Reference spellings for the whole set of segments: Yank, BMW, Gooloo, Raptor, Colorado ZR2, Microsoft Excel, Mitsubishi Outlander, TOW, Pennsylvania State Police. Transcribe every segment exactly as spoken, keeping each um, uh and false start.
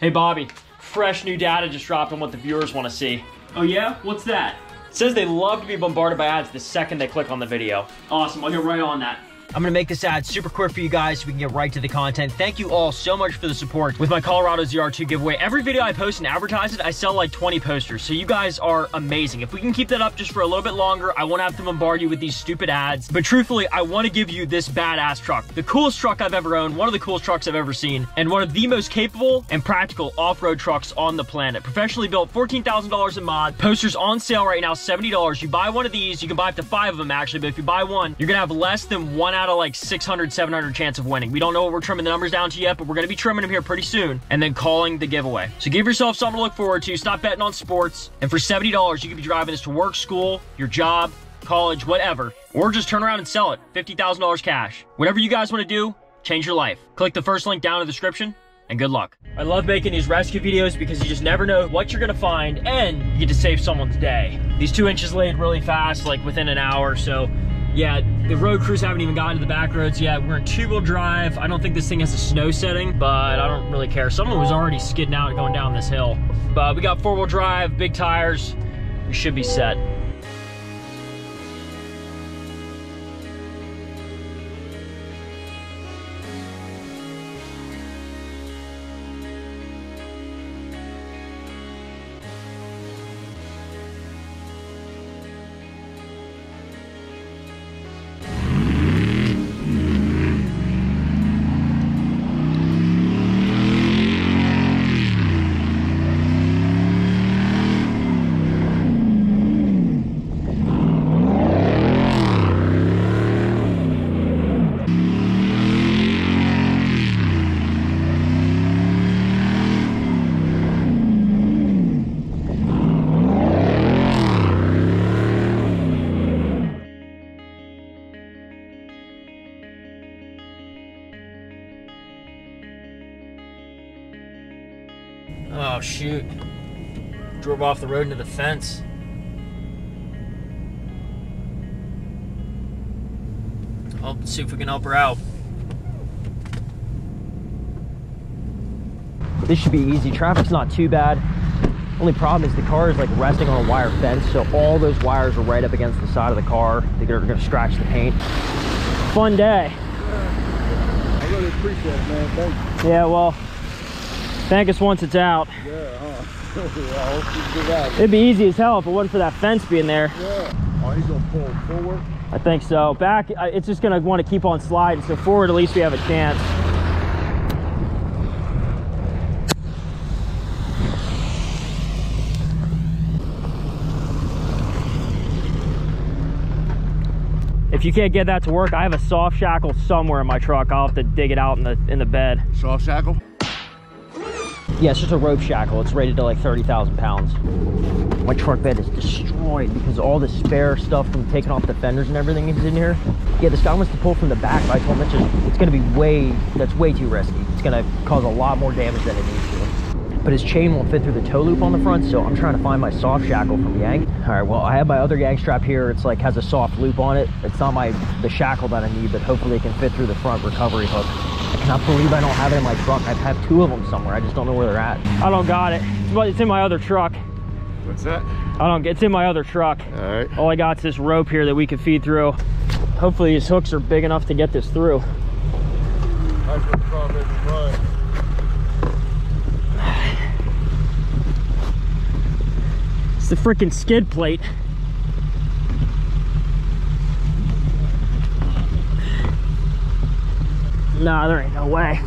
Hey Bobby, fresh new data just dropped on what the viewers want to see. Oh yeah? What's that? It says they love to be bombarded by ads the second they click on the video. Awesome, I'll get right on that. I'm gonna make this ad super quick for you guys so we can get right to the content. Thank you all so much for the support with my Colorado Z R two giveaway. Every video I post and advertise it, I sell like twenty posters. So you guys are amazing. If we can keep that up just for a little bit longer, I won't have to bombard you with these stupid ads. But truthfully, I wanna give you this badass truck. The coolest truck I've ever owned, one of the coolest trucks I've ever seen, and one of the most capable and practical off-road trucks on the planet. Professionally built, fourteen thousand dollars in mod. Posters on sale right now, seventy dollars. You buy one of these, you can buy up to five of them actually, but if you buy one, you're gonna have less than one out of like six hundred, seven hundred chance of winning. We don't know what we're trimming the numbers down to yet, but we're gonna be trimming them here pretty soon and then calling the giveaway. So give yourself something to look forward to. Stop betting on sports. And for seventy dollars, you could be driving this to work, school, your job, college, whatever, or just turn around and sell it. fifty thousand dollars cash. Whatever you guys wanna do, change your life. Click the first link down in the description and good luck. I love making these rescue videos because you just never know what you're gonna find and you get to save someone's day. These two inches laid really fast, like within an hour, so yeah, the road crews haven't even gotten to the back roads yet. We're in two-wheel drive. I don't think this thing has a snow setting, but I don't really care. Someone was already skidding out and going down this hill. But we got four-wheel drive, big tires. We should be set. Oh shoot, drove off the road into the fence. I'll see if we can help her out. This should be easy, traffic's not too bad. Only problem is the car is like resting on a wire fence, so all those wires are right up against the side of the car. They're gonna scratch the paint. Fun day. I really appreciate it, man, thank you. Yeah, well, thank us once it's out. Yeah, huh? Yeah, hope you get out. It'd be easy as hell if it wasn't for that fence being there. Yeah. Oh, he's gonna pull forward? I think so. Back, it's just gonna want to keep on sliding, so forward at least we have a chance. If you can't get that to work, I have a soft shackle somewhere in my truck. I'll have to dig it out in the, in the bed. Soft shackle? Yeah, it's just a rope shackle. It's rated to like thirty thousand pounds. My truck bed is destroyed because all the spare stuff from taking off the fenders and everything is in here. Yeah, this guy wants to pull from the back, but I told him that's just, it's gonna be way, that's way too risky. It's gonna cause a lot more damage than it needs to. But his chain won't fit through the tow loop on the front, so I'm trying to find my soft shackle from Yank. All right, well, I have my other Yank strap here. It's like, has a soft loop on it. It's not my, the shackle that I need, but hopefully it can fit through the front recovery hook. I cannot believe I don't have it in my truck. I have two of them somewhere. I just don't know where they're at. I don't got it. It's in my other truck. What's that? I don't get. It's in my other truck. All right. All I got is this rope here that we can feed through. Hopefully these hooks are big enough to get this through. That's what the problem is with mine. It's the freaking skid plate. Nah, there ain't no way.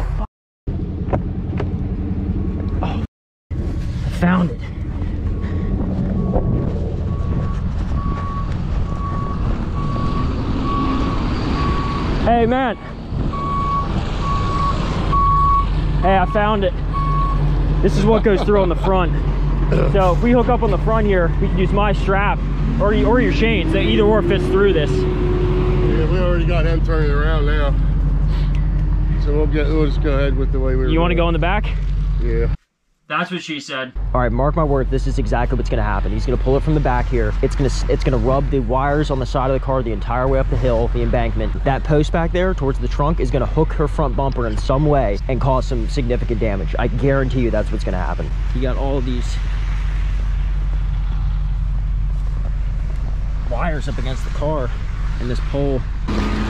Oh, I found it. Hey, man. Hey, I found it. This is what goes through on the front. So if we hook up on the front here, we can use my strap or, or your chains. Either or fits through this. Yeah, we already got him turning around now. So we'll, get, we'll just go ahead with the way we were. You want to go in the back? Yeah. That's what she said. All right, mark my word, this is exactly what's gonna happen. He's gonna pull it from the back here. It's gonna it's gonna rub the wires on the side of the car the entire way up the hill, the embankment. That post back there towards the trunk is gonna hook her front bumper in some way and cause some significant damage. I guarantee you that's what's gonna happen. You got all these wires up against the car and this pole.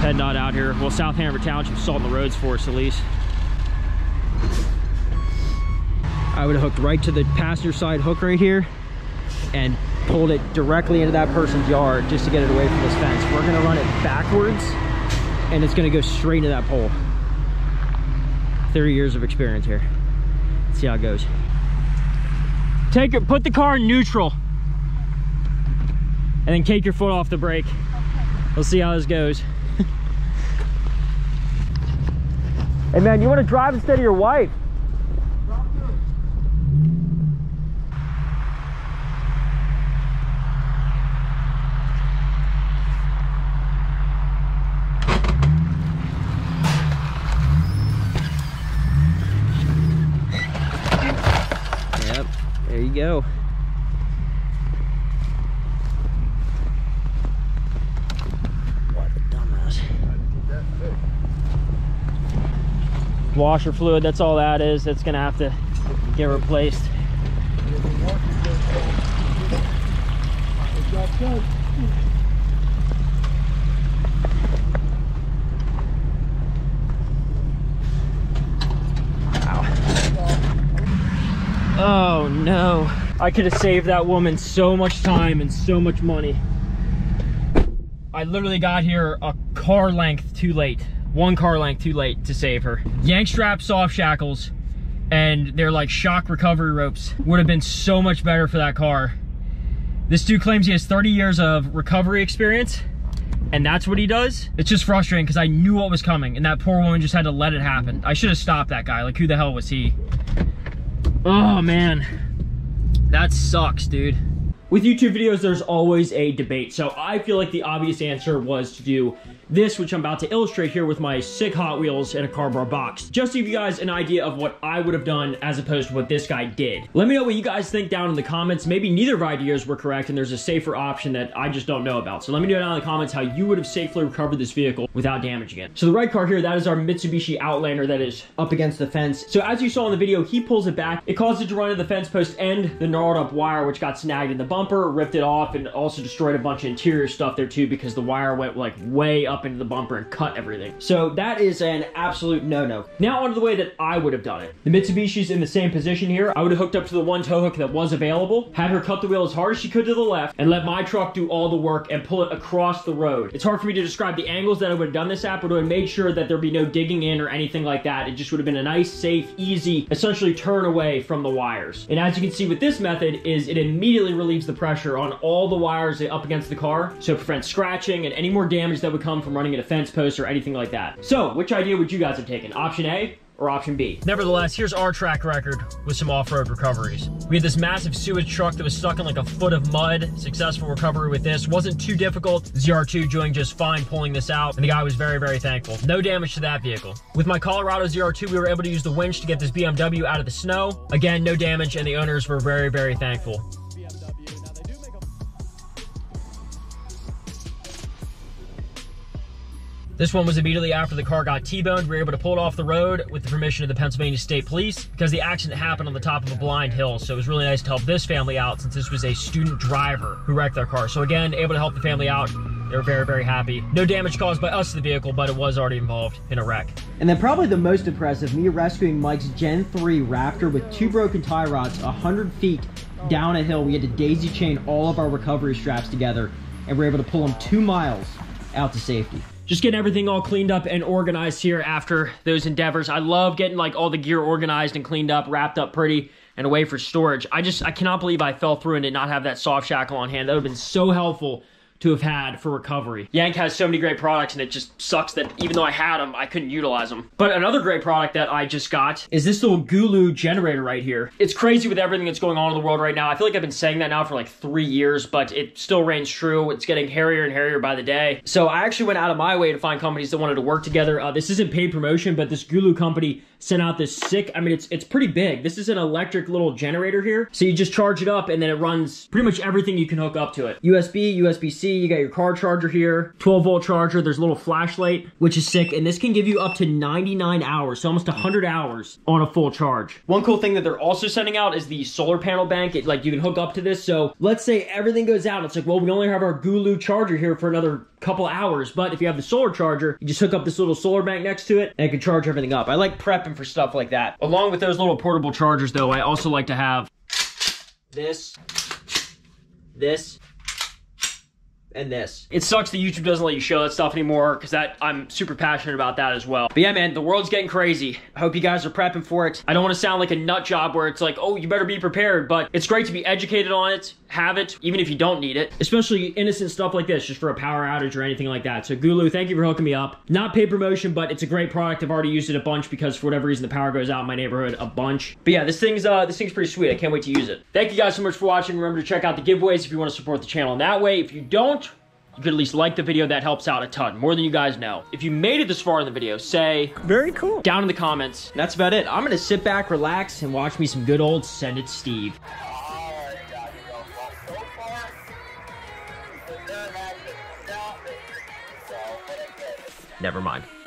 Head nod out here. Well, South Hanover Township salting the roads for us at least. I would have hooked right to the passenger side hook right here and pulled it directly into that person's yard just to get it away from this fence. We're gonna run it backwards and it's gonna go straight into that pole. thirty years of experience here. Let's see how it goes. Take it, put the car in neutral and then take your foot off the brake. We'll see how this goes. Hey man, you wanna drive instead of your wife? Go. What a dumbass. Washer fluid, that's all that is. That's gonna have to get replaced. Oh no. I could have saved that woman so much time and so much money. I literally got here a car length too late. One car length too late to save her. Yank strap soft shackles and they're like shock recovery ropes would have been so much better for that car. This dude claims he has thirty years of recovery experience and that's what he does. It's just frustrating because I knew what was coming and that poor woman just had to let it happen. I should have stopped that guy. Like, who the hell was he? Oh man, that sucks, dude. With YouTube videos, there's always a debate. So I feel like the obvious answer was to do this, which I'm about to illustrate here with my sick Hot Wheels and a cardboard box. Just to give you guys an idea of what I would have done as opposed to what this guy did. Let me know what you guys think down in the comments. Maybe neither of our ideas were correct and there's a safer option that I just don't know about. So let me know down in the comments how you would have safely recovered this vehicle without damaging it. So the right car here, that is our Mitsubishi Outlander that is up against the fence. So as you saw in the video, he pulls it back. It caused it to run into the fence post and the gnarled up wire, which got snagged in the bumper, ripped it off, and also destroyed a bunch of interior stuff there too because the wire went like way up into the bumper and cut everything. So that is an absolute no-no. Now onto the way that I would have done it. The Mitsubishi's in the same position here. I would have hooked up to the one tow hook that was available, had her cut the wheel as hard as she could to the left, and let my truck do all the work and pull it across the road. It's hard for me to describe the angles that I would have done this at, but I would have made sure that there'd be no digging in or anything like that. It just would have been a nice, safe, easy, essentially turn away from the wires. And as you can see with this method is it immediately relieves the pressure on all the wires up against the car, so it prevents scratching and any more damage that would come from running at a fence post or anything like that. So, which idea would you guys have taken? Option A or option B? Nevertheless, here's our track record with some off-road recoveries. We had this massive sewage truck that was stuck in like a foot of mud. Successful recovery with this. Wasn't too difficult. Z R two doing just fine pulling this out, and the guy was very, very thankful. No damage to that vehicle. With my Colorado Z R two, we were able to use the winch to get this B M W out of the snow. Again, no damage, and the owners were very, very thankful. This one was immediately after the car got T-boned. We were able to pull it off the road with the permission of the Pennsylvania State Police because the accident happened on the top of a blind hill. So it was really nice to help this family out since this was a student driver who wrecked their car. So again, able to help the family out. They were very, very happy. No damage caused by us to the vehicle, but it was already involved in a wreck. And then probably the most impressive, me rescuing Mike's Gen three Raptor with two broken tie rods, one hundred feet down a hill. We had to daisy chain all of our recovery straps together and we were able to pull them two miles out to safety. Just getting everything all cleaned up and organized here after those endeavors. I love getting like all the gear organized and cleaned up, wrapped up pretty, and away for storage. I just, I cannot believe I fell through and did not have that soft shackle on hand. That would have been so helpful to have had for recovery. Yank has so many great products and it just sucks that even though I had them, I couldn't utilize them. But another great product that I just got is this little Gooloo generator right here. It's crazy with everything that's going on in the world right now. I feel like I've been saying that now for like three years, but it still reigns true. It's getting hairier and hairier by the day. So I actually went out of my way to find companies that wanted to work together. Uh, this isn't paid promotion, but this Gooloo company sent out this sick, I mean, it's it's pretty big. This is an electric little generator here. So you just charge it up and then it runs pretty much everything you can hook up to it. U S B, U S B C, you got your car charger here, twelve volt charger, there's a little flashlight, which is sick. And this can give you up to ninety-nine hours, so almost one hundred hours on a full charge. One cool thing that they're also sending out is the solar panel bank. It, like, you can hook up to this. So let's say everything goes out. It's like, well, we only have our Gooloo charger here for another couple hours, but if you have the solar charger, you just hook up this little solar bank next to it and it can charge everything up. I like prepping for stuff like that. Along with those little portable chargers though, I also like to have this, this, and this. It sucks that YouTube doesn't let you show that stuff anymore, because that I'm super passionate about that as well. But yeah, man, the world's getting crazy. I hope you guys are prepping for it. I don't want to sound like a nut job where it's like, oh, you better be prepared, but it's great to be educated on it, have it, even if you don't need it. Especially innocent stuff like this, just for a power outage or anything like that. So Gooloo, thank you for hooking me up. Not paid promotion, but it's a great product. I've already used it a bunch because for whatever reason the power goes out in my neighborhood a bunch. But yeah, this thing's uh, this thing's pretty sweet. I can't wait to use it. Thank you guys so much for watching. Remember to check out the giveaways if you want to support the channel in that way. If you don't, you could at least like the video. That helps out a ton, more than you guys know. If you made it this far in the video, say, very cool, down in the comments. And that's about it. I'm gonna sit back, relax, and watch me some good old Send It Steve. Never mind.